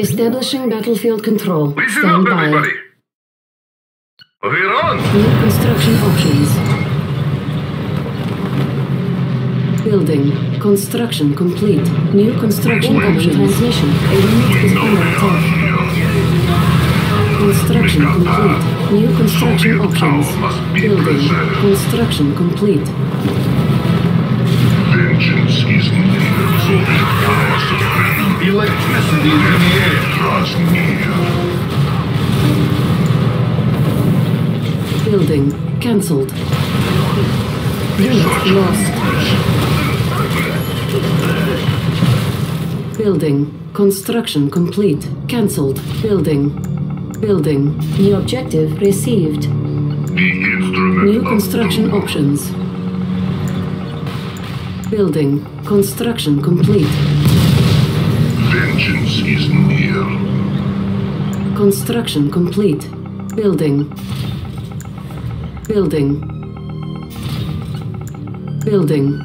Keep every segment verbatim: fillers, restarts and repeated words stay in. Establishing battlefield control. Listen Stand up, by. everybody. We're on. New construction options. Building. Construction complete. New construction options. Transmission. A unit is connected off. Construction complete. New construction options. Building. Construction complete. Vengeance is near. Electricity is in the air. Draws near. Building cancelled. Unit lost. Building construction complete. Cancelled. Building. Building. New objective received. The instrument. New construction options. Building construction complete. Vengeance is near. Construction complete. Building. Building. Building.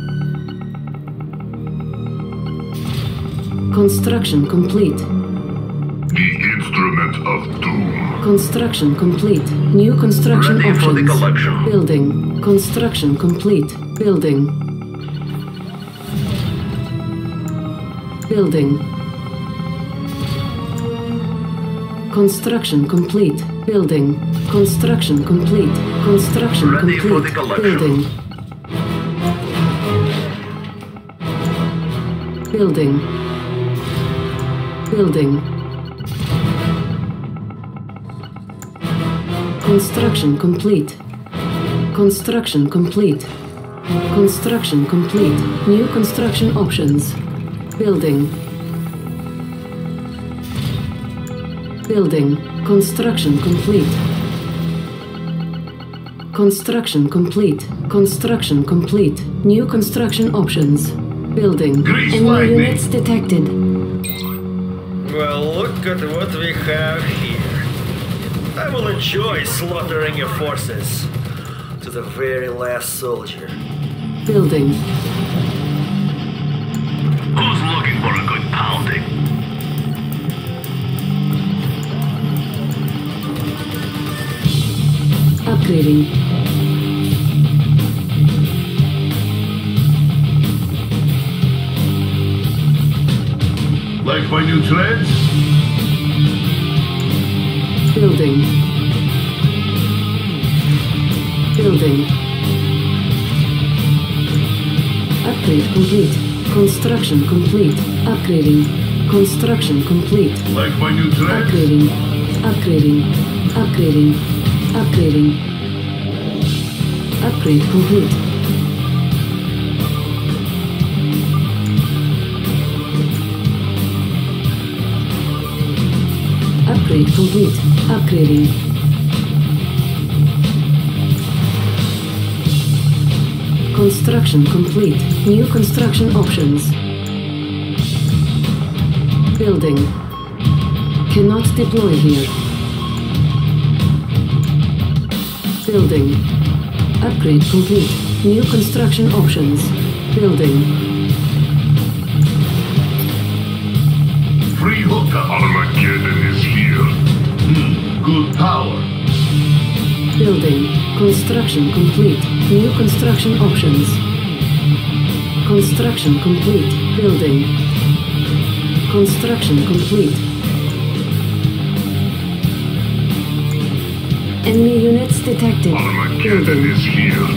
Construction complete. The instrument of doom. Construction complete. New construction Ready options. For the collection. Building. Construction complete. Building. Building. Construction complete. Building. Construction complete. Construction Ready complete. For the collection. Building. Building. Building. Construction complete. Construction complete. Construction complete. New construction options. Building. Building. Construction complete. Construction complete. Construction complete. New construction options. Building. Grease Enemy lightning. units detected. Well, look at what we have here. I will enjoy slaughtering your forces to the very last soldier. Building. Who's looking for a good pounding? Upgrading. Like my new trends? Building. Building. Upgrade complete. Construction complete. Upgrading. Construction complete. Like my new trends? Upgrading. Upgrading. Upgrading. Upgrading. Upgrade complete. Upgrade complete. Upgrading. Construction complete. New construction options. Building. Cannot deploy here. Building. Upgrade complete. New construction options. Building. Free hookup. Armageddon is here. Hmm. Good power. Building. Construction complete. New construction options. Construction complete. Building. Construction complete. Enemy units detected. Armageddon is here.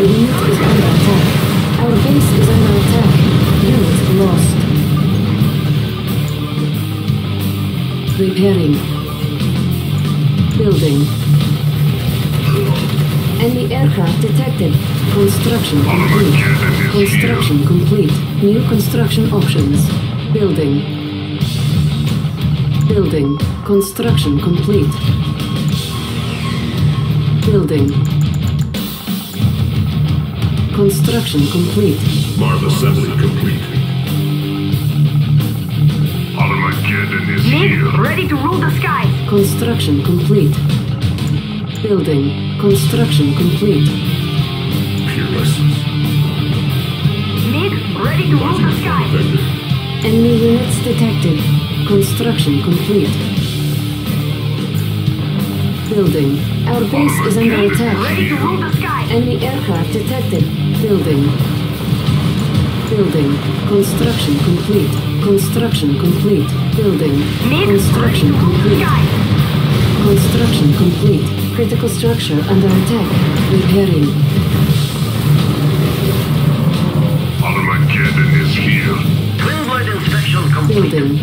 A unit is under attack. Our base is under attack. Unit lost. Repairing. Building. Enemy aircraft detected. Construction complete. Construction complete. New construction options. Building. Building. Construction complete. Building. Construction complete. Marv assembly complete. Armageddon is here. Ready to rule the skies. Construction complete. Building. Construction complete. Peerless. Mid, ready to rule the skies. Enemy units detected. Construction complete. Building. Our base is under attack. Ready to rule the sky. Enemy aircraft detected. Building. Building. Construction complete. Construction complete. Building. Construction complete. Construction complete. Critical structure under attack. Repairing. Armageddon is here. Building.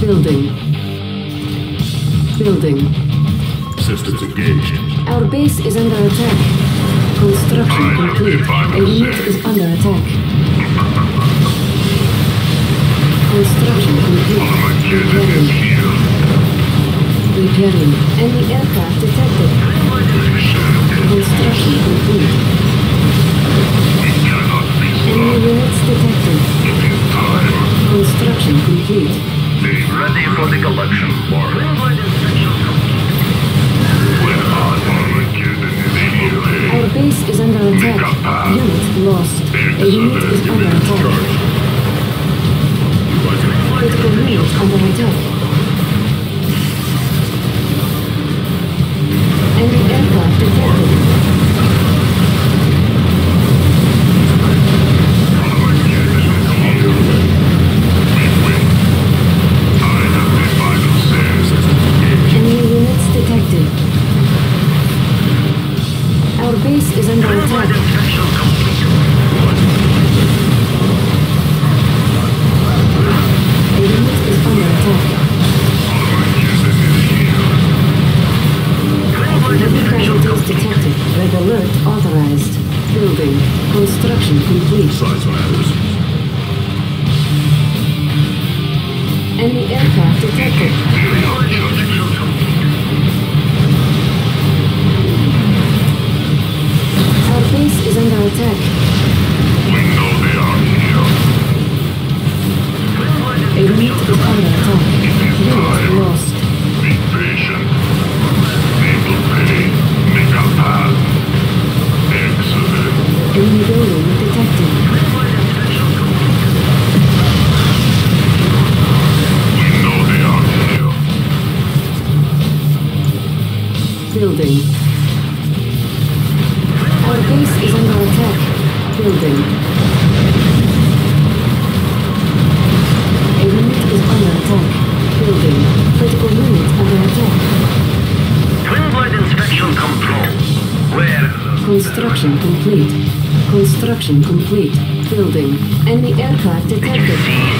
Building. Building. Systems engaged. Our base is under attack. Construction complete. A unit is under attack. Construction complete. Repairing. Repairing. Enemy aircraft detected. Construction complete. It cannot be slowed. Enemy units detected. Construction complete. Be ready for the collection for it. Our base is under attack. Unit lost. A unit is under attack. Critical unit under attack. Enemy aircraft detected. Construction complete. Building. Enemy aircraft detected. Did you see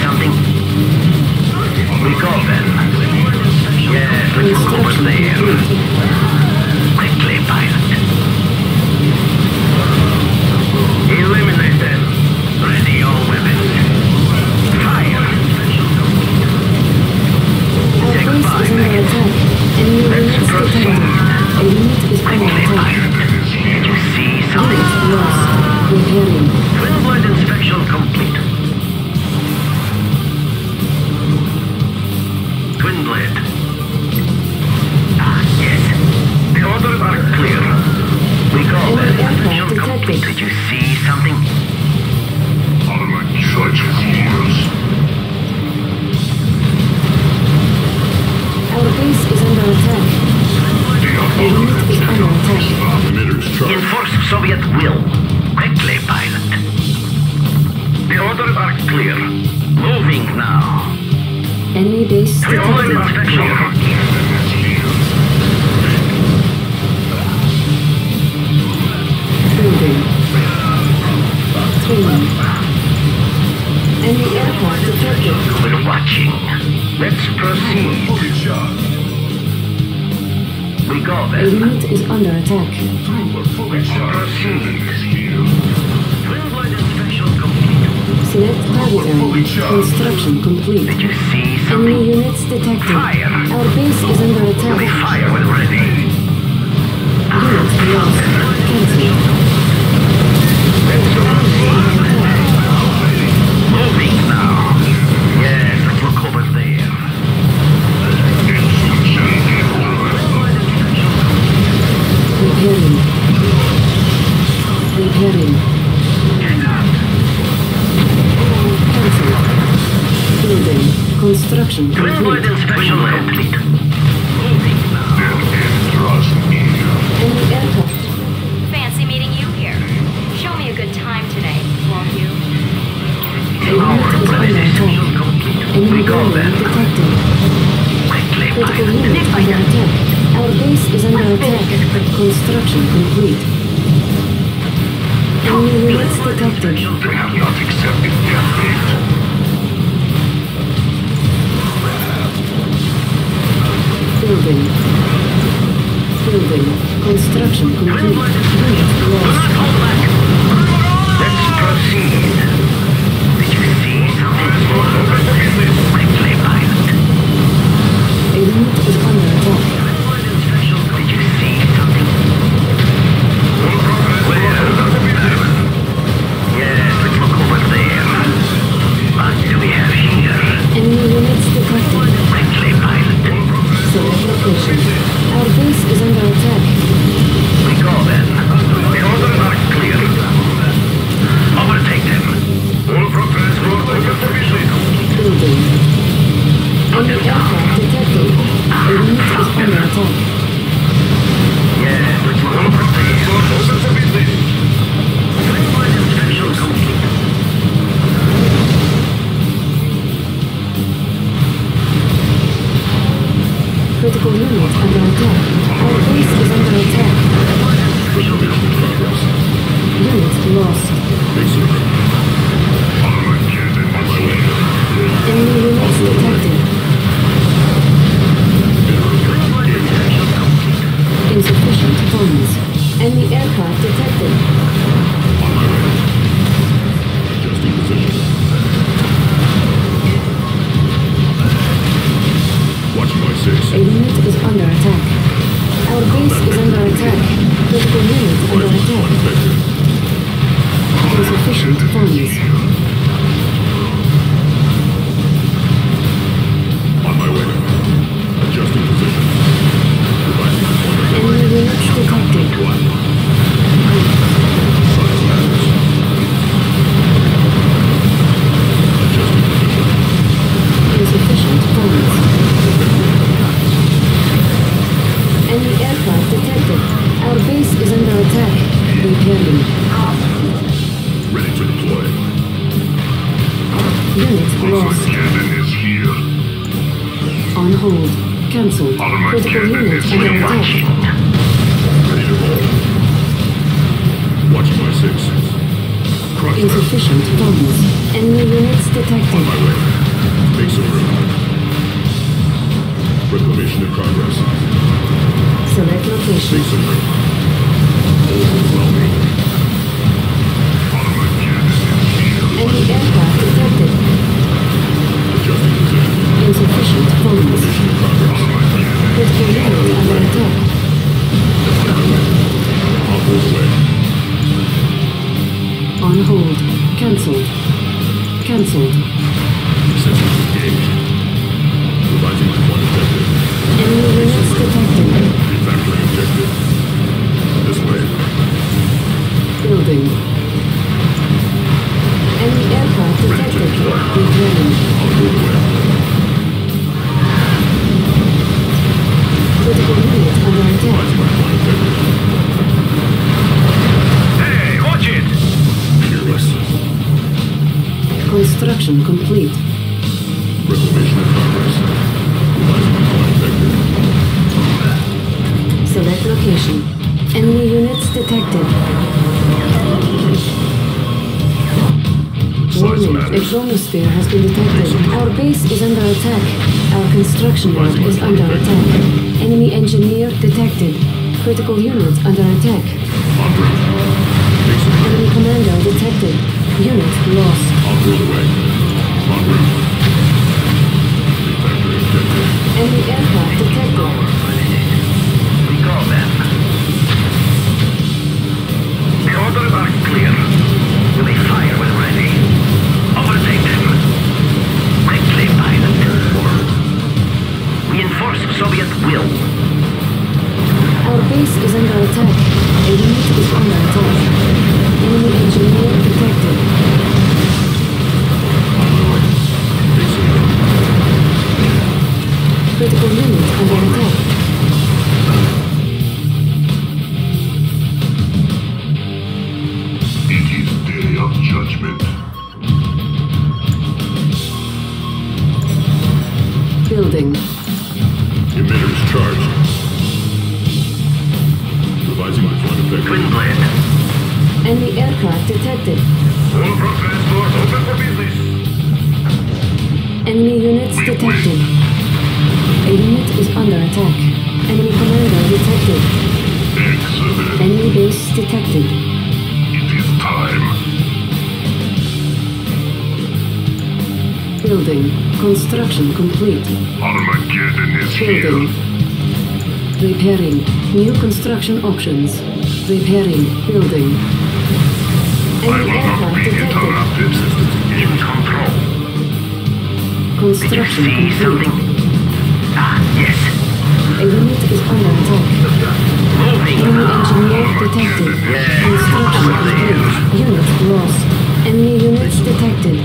something? Recall them. Yes, let's go over there. Quickly, pilot. Eliminate them. Ready all weapons. Fire. Our Take base five is under attack. Enemy units detected. A unit is under attack. Did you see something? Unit lost. Repairing. Twin-void inspection complete. Twin blade. Ah, yes. The orders are clear. Recall that inspection complete. Did you see something? Armor such as yours. Our base is under attack. The unit is under attack. Enforce Soviet will. Quickly, pilot. The orders are clear. Moving now. Enemy base detected. The order is clear. Building. Twin. Enemy airport detected. We're watching. Let's proceed. We go there. The unit is under attack. Proceed. Select target. Construction complete. Did you see something? Enemy units detected. Fire. Our base is under attack. We fire when ready. Unit lost. Cancel. Let's go. Moving now. Yes, let's look over there. Repairing. Repairing. Thank you. Building. Construction complete. Clear void inspection complete. Moving now. In the airport. Fancy meeting you here. Show me a good time today, won't you? Our presentation complete. We go there. Quickly, pilot. Our base is under attack. Construction complete. Enemy units detected. They have not accepted their fate. Building. Building. Construction complete. Unit lost. Let's proceed. Did you see something? Quickly, pilot. A unit is under attack. Did you see something? Well, yes, let's look over there. What do we have here? Enemy units detected. Quickly, pilot. Location. Our base is under attack. We go then. The orders are clear. Overtake them. All prepared for overprovision. Building. Enemy aircraft detected. The unit is under attack. Yes, let's go over there. Overprovision. Flight inspection complete. Critical unit under attack. Our base is under attack. Unit lost. Enemy units detected. Insufficient funds. Enemy aircraft detected. Adjusting position. Watch my six. A unit is under attack. Our base is under attack. Critical unit under attack. Insufficient funds. On my way. Adjusting position. Enemy unit detected. Adjusting position. Insufficient funds. Enemy aircraft detected. Our base is under attack. Repairing. Ready to deploy. Unit lost. Cannon is here. On hold. Cancelled. Critical unit under attack. Ready to roll. Watch my six. Crushed. Insufficient funds. Enemy units detected. On my way. Make some room. Reclamation in progress. Select location. Any aircraft detected. Insufficient funds. Critical unit under attack. On hold. Cancelled. Cancelled. Sensor engaged. Revising my point objective. Enemy units detected. Factory objective. This way. Building. Enemy aircraft detected. Returning. On your way. Critical unit under attack. Hey, watch it! Fearless. Construction complete. Reclamation in progress. Revising my point objective. Select location. Enemy units detected. Warning, a chronosphere has been detected. Our base is under attack. Our construction work is under attack. Enemy engineer detected. Critical unit under attack. Enemy commander detected. Unit lost. Enemy aircraft detected. Then. The orders are clear. They fire when ready. Overtake them. Quickly, pilot. Reinforce Soviet will. Our base is under attack. A unit is under attack. Enemy engineer detected. critical units under attack. Building. Emitters charged. Revising my point of view. Enemy aircraft detected. All process doors open for business. Enemy units we detected. Win. A unit is under attack. Enemy commander detected. Excellent. Enemy base detected. It is time. Building. Construction complete. Armageddon is building. Here. Repairing. New construction options. Repairing. Building. Enemy I will not be detected. Interrupted. In control. Construction complete. Ah, yes. A unit is under attack. Enemy engineer detected. Construction complete. Unit lost. Enemy units detected.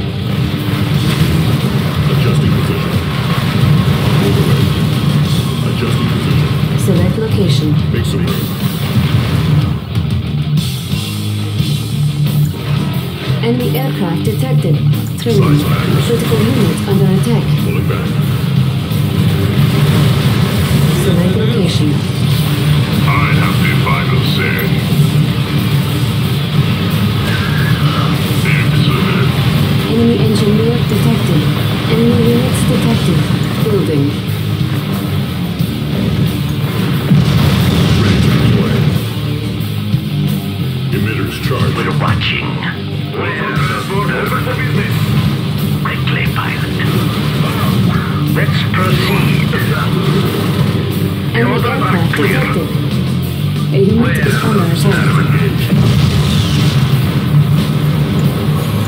Adjusting position. Overweight. Adjusting position. Select location. Make some room. Enemy aircraft detected. Training. Critical unit under attack. Pulling back. Select location. I have the final say. Enemy engineer detected. Enemy units detected. Building. Ready to deploy. Emitters charged. We're watching. We're quickly, pilot. Let's proceed. Enemy aircraft detected. A unit is on our side.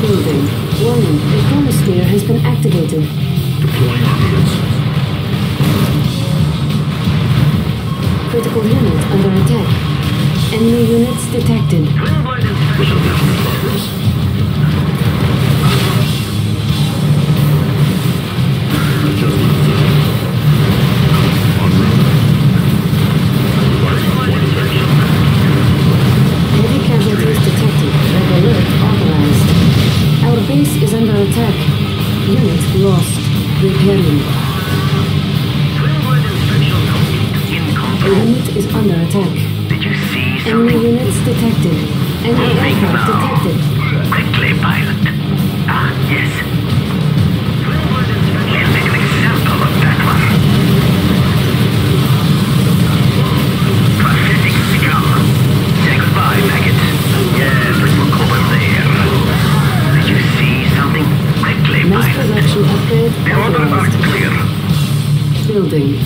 Building. Warning, the chronosphere has been activated. Deploying armaments. Critical unit under attack. Enemy units detected. Reservation in progress. Adjusting position. En route. Revising point of action. Heavy casualties detected. Red alert authorized. Our base is under attack. Unit lost. Repairing. A unit is under attack. Did you see something? Enemy units detected. Enemy aircraft detected. Quickly, pilot. Ah, yes. Here's an example of that one. Prophetic scum. Say goodbye, maggots. Yeah, but we'll call them there. You see something? Quickly, mass production upgrade. The orders are clear. Building.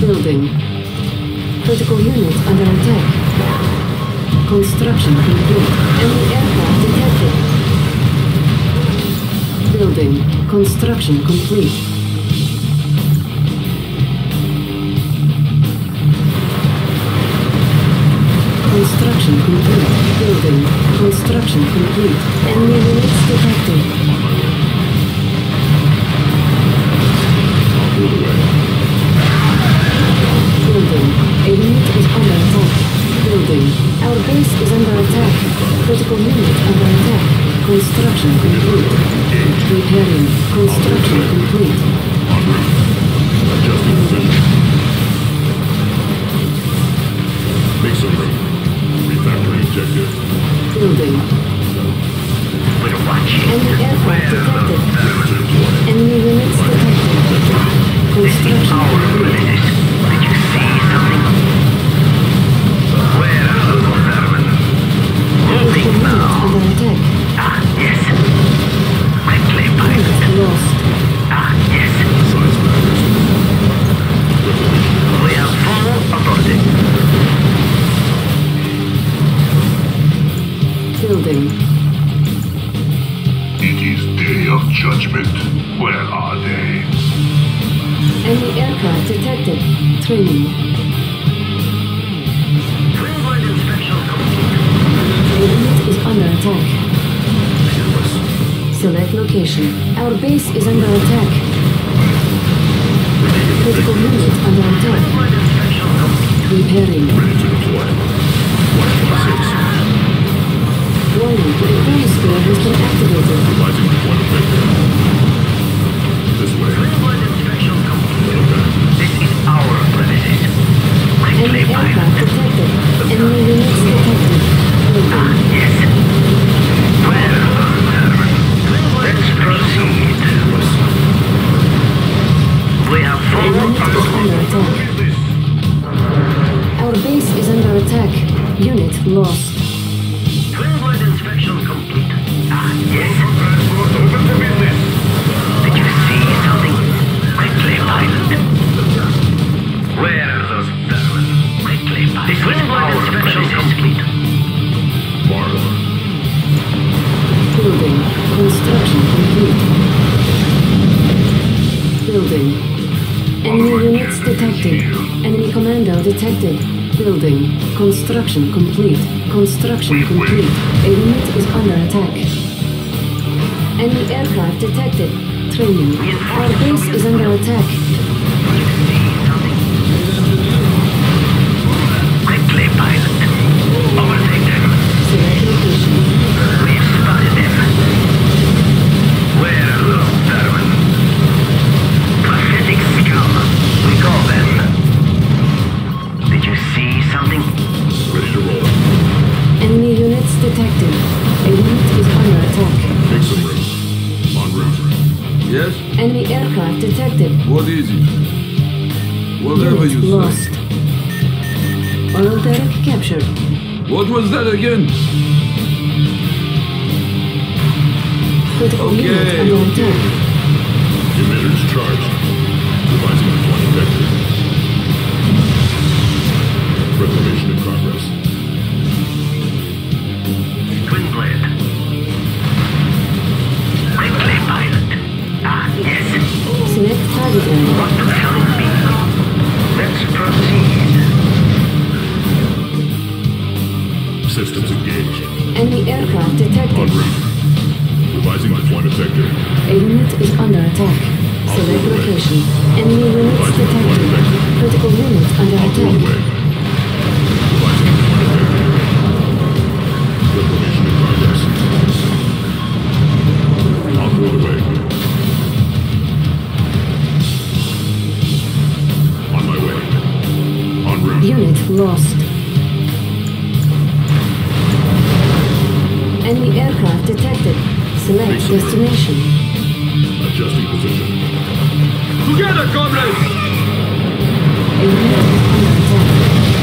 Building. Critical unit under attack. Construction complete. Enemy aircraft detected. Building. Construction complete. Construction complete. Building. Construction complete. Enemy units detected. Building. A unit is under attack. Building. Our base is under attack. Critical unit under attack. Construction complete. Repairing. Construction complete. Adjusting position. Make some room. Factory objective. Building. We're watching. Enemy aircraft detected. Enemy units detected. Construction complete. Did you see something? Where are the Northerns? Moving now. Under attack. Ah, yes. Quickly, pilot. Lost. Ah, yes. Size matters. We are full of body. Building. It is day of judgment. Where are they? Enemy aircraft detected. Training. Trainline inspection complete. A unit is under attack. Select location. Our base is under attack. Critical unit under attack. Repairing. Ready to deploy. one point six. Warning, the repair square has been activated. Revising deployment vector. This way. Deployment threshold complete. Okay. This is our premises. Quickly find them. Detected. Enemy units detected. Open. Ah, yes. Well, let's proceed. We have fallen under attack. Our base is under attack. Unit lost. Convoy inspection complete. Ah, yes. Transport open for business. Did you see something? Quickly, pilot. Where are those darlings? Quickly, pilot. This is our inspection complete. Marvel. Building. Construction complete. Building. Enemy units detected. Enemy commando detected. Building. Construction complete. Construction complete. A unit is under attack. Enemy aircraft detected. Training. Our base is under attack. Quickly, pilot. Overtake them. Select location. We've spotted them. Where are those Darwin? Pathetic scum. We call them. Did you see something? Ready to roll. Enemy units detected. A unit is under attack. Exit route. En route. Yes? Enemy aircraft detected. What is it? Whatever unit you lost. Say. Oil derrick captured. What was that again? Critical okay. Unit under attack. Emitters charged. Revising deployment vector. Reclamation in progress. Twin blade. Quickly, pilot. Ah, yes. Select target area. What the hell is me? Let's proceed. Systems engaged. Enemy aircraft detected. En route. Revising deployment vector. A unit is under attack. Select location. Enemy units detected. Critical unit under attack. Revising deployment vector. Reclamation in progress. On road way. On my way. En route. Unit lost. Enemy aircraft detected. Select destination. Adjusting position. Together, comrades! A unit is under attack.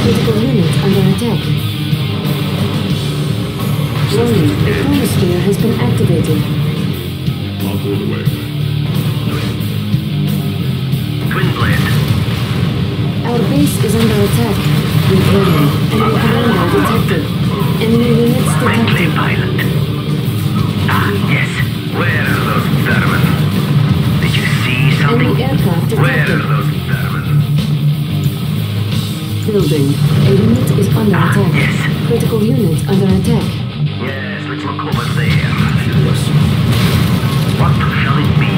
Critical unit under attack. Warning, the chronosphere has been activated. I'll go the way. Twin blade. Our base is under attack. Repairing. Enemy commander detected. Enemy units detected. Friendly pilot. Ah, yes. Where are those vermin? Did you see something? Enemy aircraft detected. Where are those vermin? Building. A unit is under ah, attack. Yes. Critical unit under attack. Yes, let's look over there. Yes. What shall it be?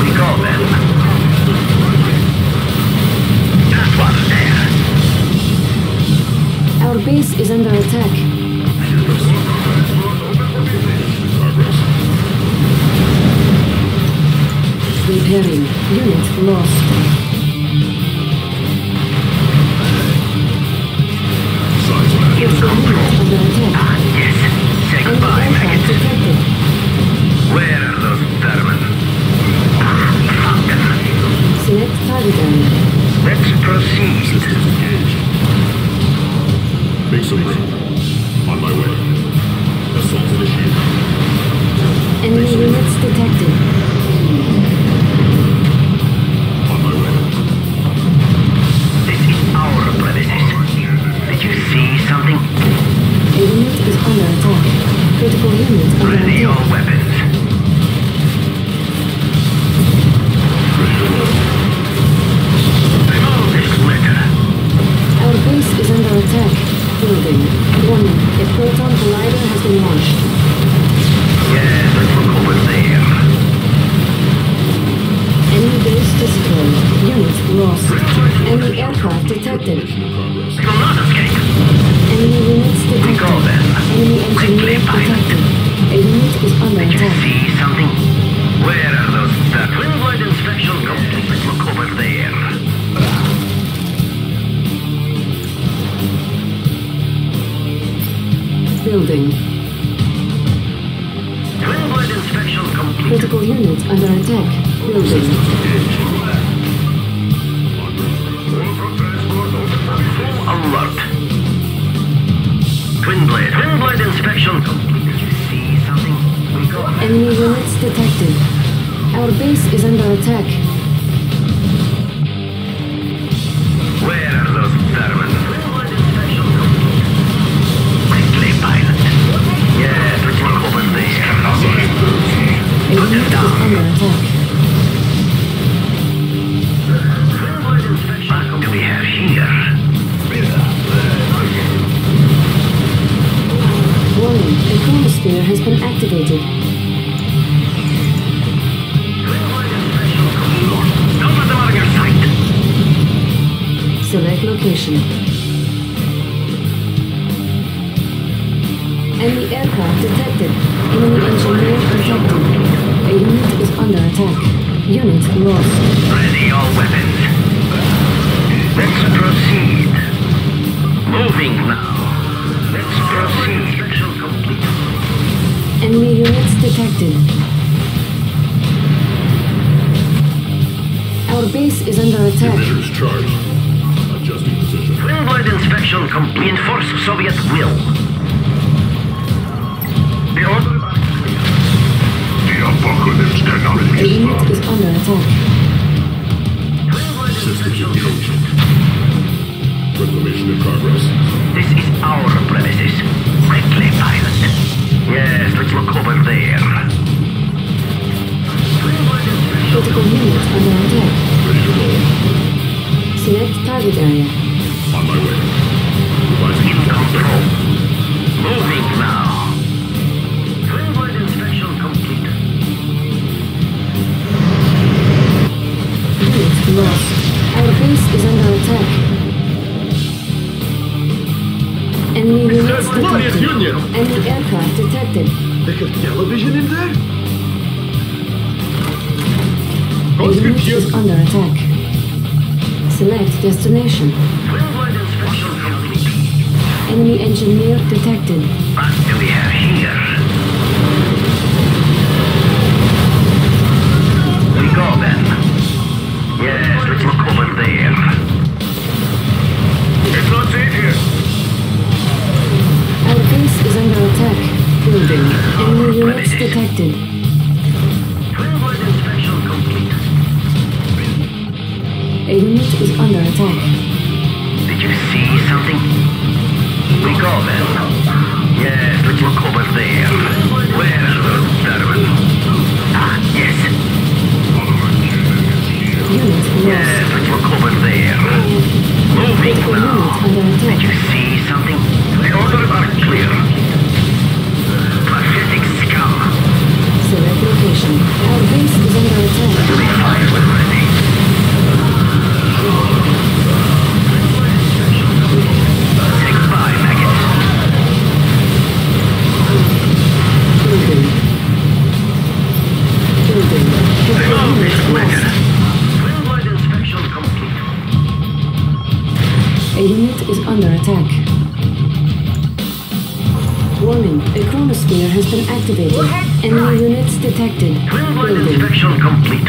We call them. That one there. Our base is under attack. Yes. Repairing. Unit lost. Size under attack. Ah, yes. Say goodbye, maggots. Where are those vermin? Ah, fuck them. Select target area. Let's proceed. Systems engaged. Make some room. On my way. Assault initiated. Enemy units detected. Did you see something? A unit is under attack. Critical unit under attack. Ready all weapons. Remove this letter. Our base is under attack. Building. Warning. A proton collider has been launched. Yes, let's look over there. Enemy base destroyed. Unit distant. Enemy units detected. Recall them. Enemy engineer detected. A unit is under attack. Did you see something? Where are those stuff? Twin void inspection complete. Look over there. Building. Twin void inspection complete. Critical unit under attack. Building. Alert. Twin blade. Twin blade inspection. Did you see something? Enemy units detected. Our base is under attack. Where are those thermals? Twin blade inspection. Quickly, pilot. Yes, let's look over there. Put it down. Under attack. Twin blade inspection. What do we have here? Warning, the chronosphere has been activated. Don't let them out of your sight. Select location. Enemy aircraft detected. Enemy engineer detected. A unit is under attack. Unit lost. Ready all weapons. Let's proceed. Moving now. Let's proceed. Enemy units detected. Our base is under attack. Emitters charged. Adjusting position. Twin void inspection complete. Enforce Soviet will. The order. The apocalypse cannot be stopped. The unit is under attack. Twin void inspection complete. Reclamation in progress. This is our premises. Quickly, pilot. Yes, let's look over there. Critical units under attack. Ready to roll. Select target area. On my way. Revising in control. Moving now. Twin void inspection complete. Unit lost. Our base is under attack. Enemy units detected. Union. Enemy aircraft detected. They have television in there? Conscript is under attack. Select destination. Enemy engineer detected. What do we have here? We go then. Yes, let's look over there. It's not safe here. Our base is under attack. Building. Enemy units detected. Twin void inspection complete. A unit is under attack. Did you see something? We go then. Yes, let's look over there. Where are those thermals? Ah, yes. Unit lost. Yes, let's look over there. Moving now. Did you see something? The orders are clear. Pathetic scum. Select location. Our base is under attack. Three fires already. Take five packets. Building. Building. Remove this letter. Twin void inspection complete. A unit is under attack. Warning, a chronosphere has been activated. Enemy units detected. Twin void inspection complete.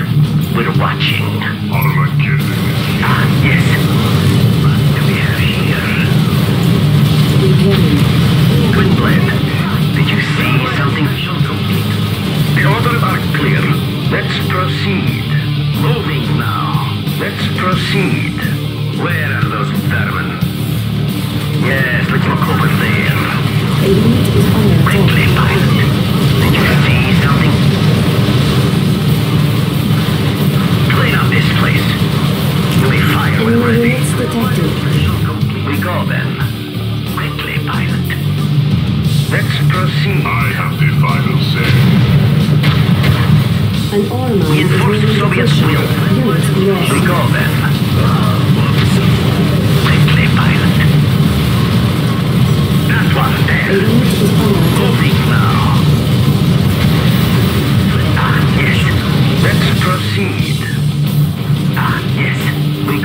We're watching. All right, kidding. Ah, yes. What do we have here? Repairing. Twin blade. Did you see something? The orders are clear. Let's proceed. Moving now. Let's proceed. Where are those vermin? Yes, let's look over there. A unit is under attack. Quickly, pilot. Did you see something? Clean up this place. We fire when ready. Enemy units detected. We go then. Quickly, pilot. Let's proceed. I have the final say. An armor. We enforce Soviet will. We go then. Quickly.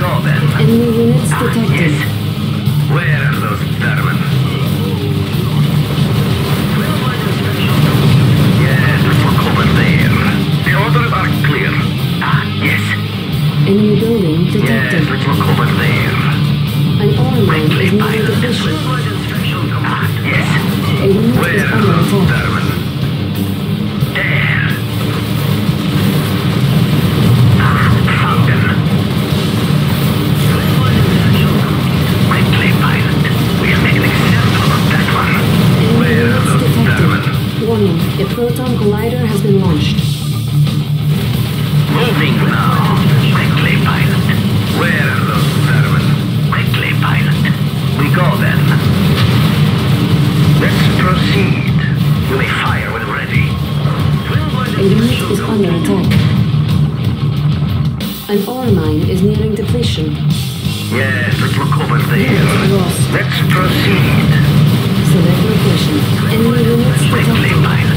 saw them. Enemy units detected. Ah, yes. Where are those Germans? Yes, look over there. The orders are clear. Ah, yes. Enemy building detected. Yes, look over there. An oil line is near the mission. Ah, yes. A unit Where is under attack. The proton glider has been launched. Moving now. Quickly, pilot. Where are those servants? Quickly, pilot. We go then. Let's proceed. You may fire when ready. A unit is under attack. An ore mine is nearing depletion. Yes, let's look over there. Let's proceed. Select location. Enemy units detected.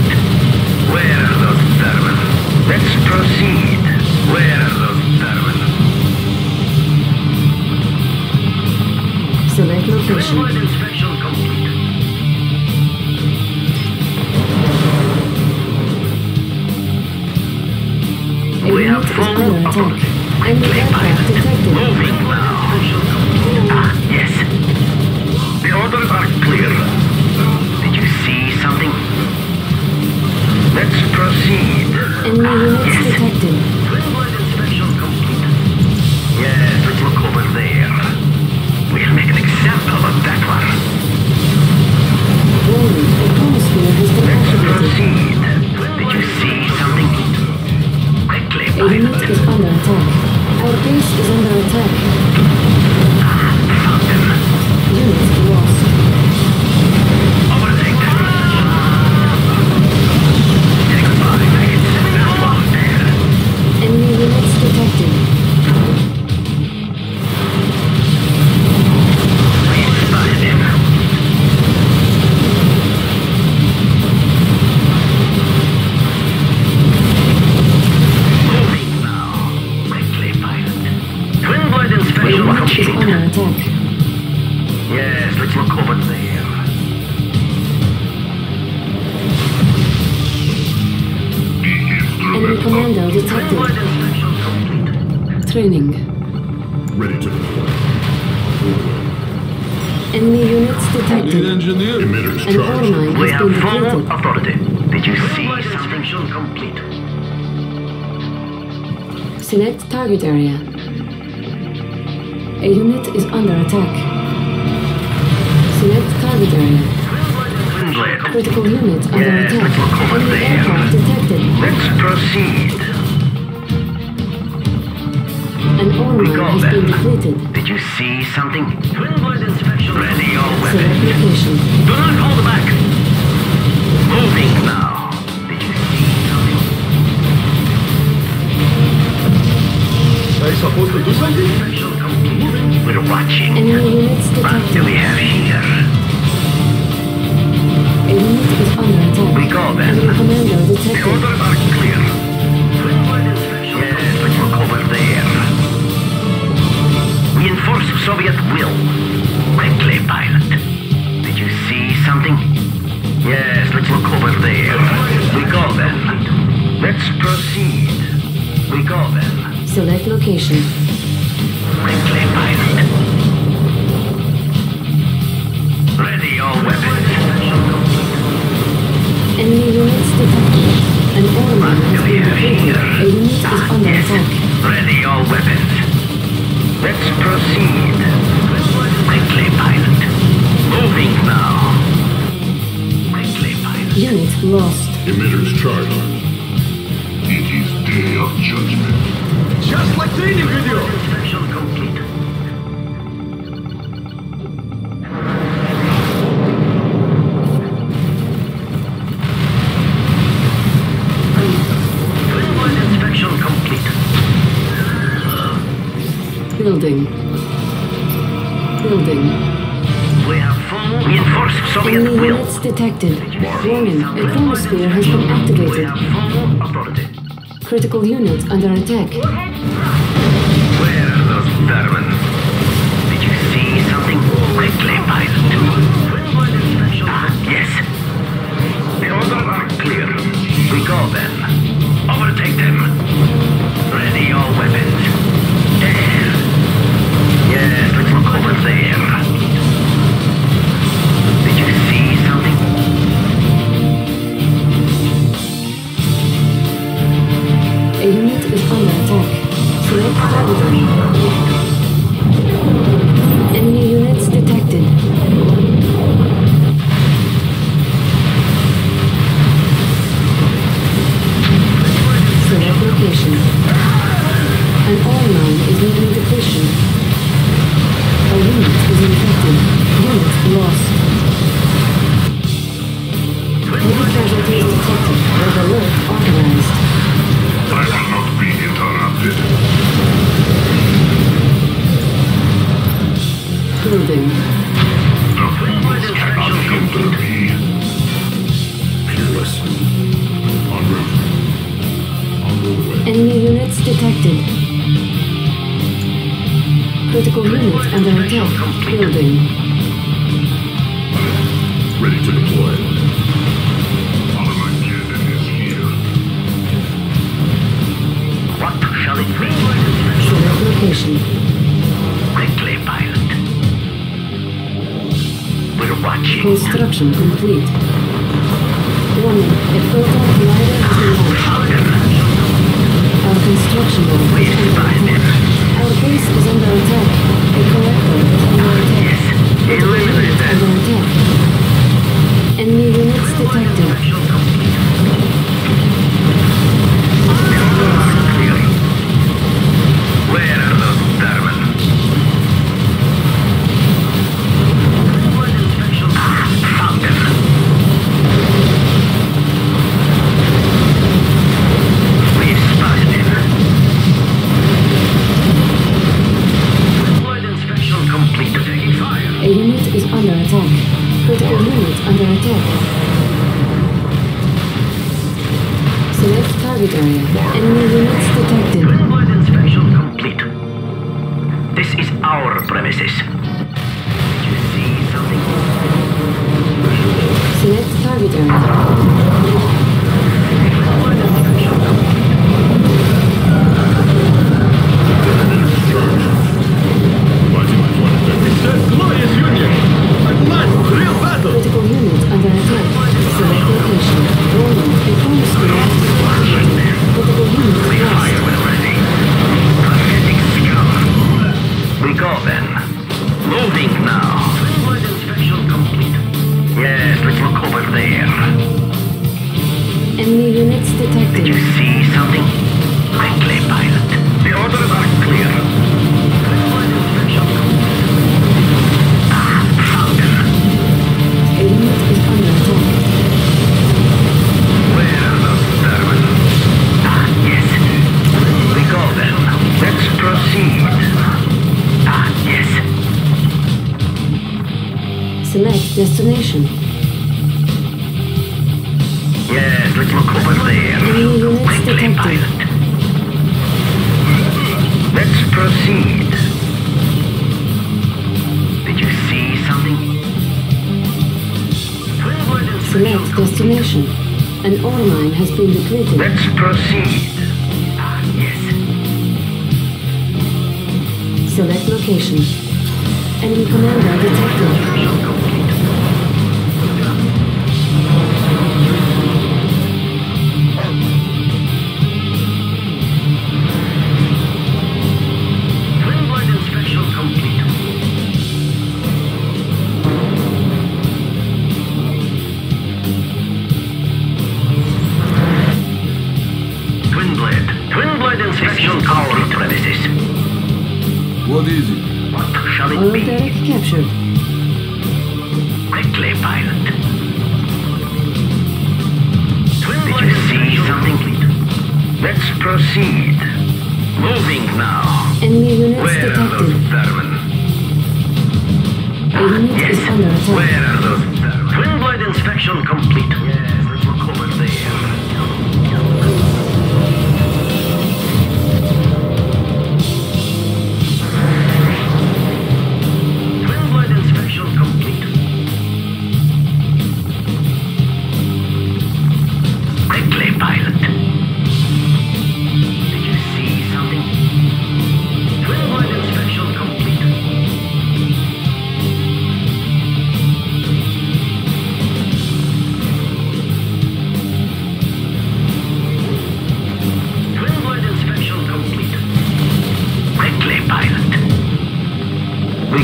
Where are those servants? Let's proceed. Where are those servants? Select location. Inspection complete. We have full authority. Enemy aircraft detected. Moving now. Ah, yes. The orders are clear. Something. Let's proceed. Enemy units yes. detected. Worldwide inspection complete. Yes, let's look over there. We'll make an example of that one. Warning, the chronosphere has been activated. Let's proceed. Did you see something? Quickly, pilot. A unit is under attack. Our base is under attack. Ah, something. Units lost. Training. Ready to deploy. Enemy units detected. Need engineer. Emitters charged. We have full authority. Did you see something? Complete. Select target area. A unit is under attack. Select target area. Critical unit under yes, attack. Enemy aircraft detected. Let's proceed. An ore mine has been depleted. Did you see something? Ready your weapons. Do not hold back. Moving now. Did you see something? Are you supposed to do something? We're watching. Enemy units detected. What do we have here? A unit is under attack. We go then. Enemy commander detected. The orders are clear. Yes, let's look over there. Reinforce Soviet will. Quickly, pilot. Did you see something? Yes, let's look over there. We go then. Let's proceed. We go then. Select location. Quickly, pilot. Ready your weapons. Enemy units detected. An order has been defeated. A unit is under attack. Ready your weapons. Let's proceed. Quickly, pilot. Moving now. Quickly, pilot. Unit lost. Emitters charged. It is day of judgment. Just like training video. Inspection complete. Worldwide inspection complete. Building. Building. We have full reinforced Soviet will. Enemy units detected. Warning, a chronosphere has been activated. We have full authority. Critical units under attack. Where are those Germans?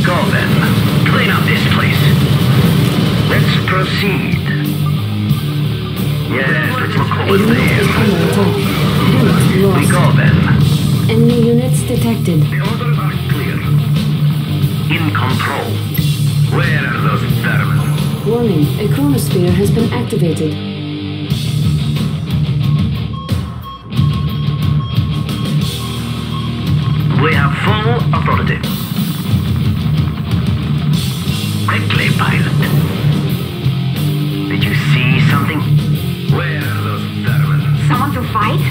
Recall them. Clean up this place. Let's proceed. Yes, let's recall them. Recall them. Enemy units detected. The orders are clear. In control. Where are those vermin? Warning, a chronosphere has been activated. We have full authority. Quickly, pilot. Did you see something? Where are those vermin? Someone to fight?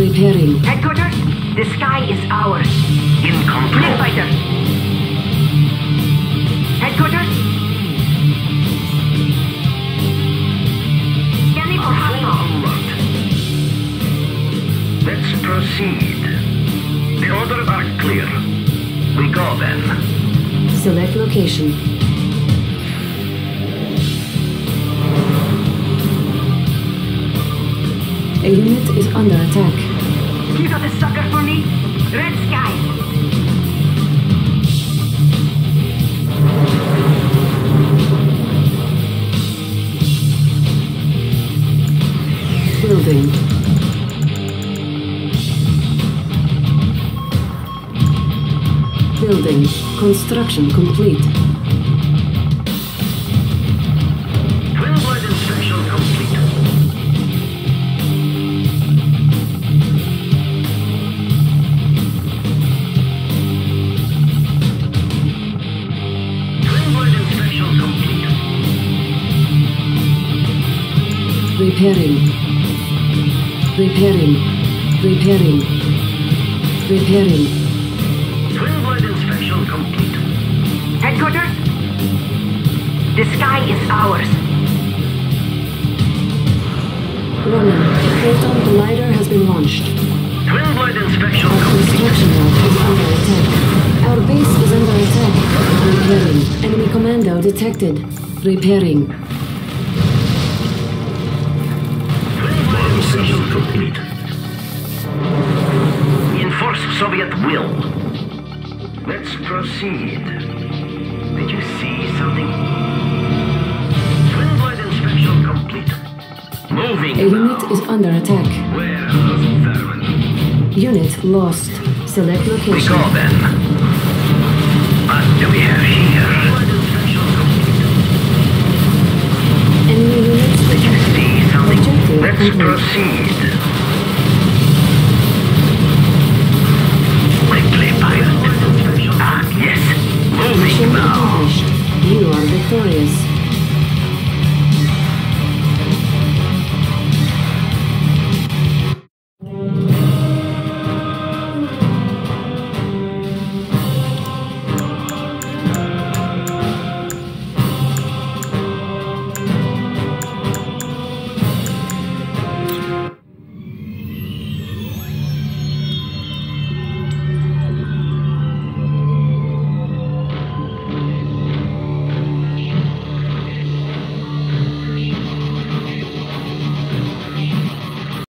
Repairing. Headquarters, the sky is ours. In control. Blue fighter. Headquarters. Scanning for hostile. Let's proceed. The orders are clear. We go then. Select location. A unit is under attack. You got a sucker for me? Red sky. Building. Building. Construction complete. Twin-wide inspection complete. Twin-wide inspection complete. Repairing. Repairing. Repairing. Repairing. Headquarters, the sky is ours. Ronan, the Proton glider has been launched. Twin blade inspection complete. Construction lab is under attack. Our base is under attack. Repairing. Enemy commando detected. Repairing. Twin blade inspection complete. Enforce Soviet will. Let's proceed. Did you see something? Twin blade inspection complete. Moving. A unit is under attack. Where are those vermin? Unit lost. Select location. We call them. What do we have here? Twin blade inspection complete. Enemy units. Did you see something? Let's proceed.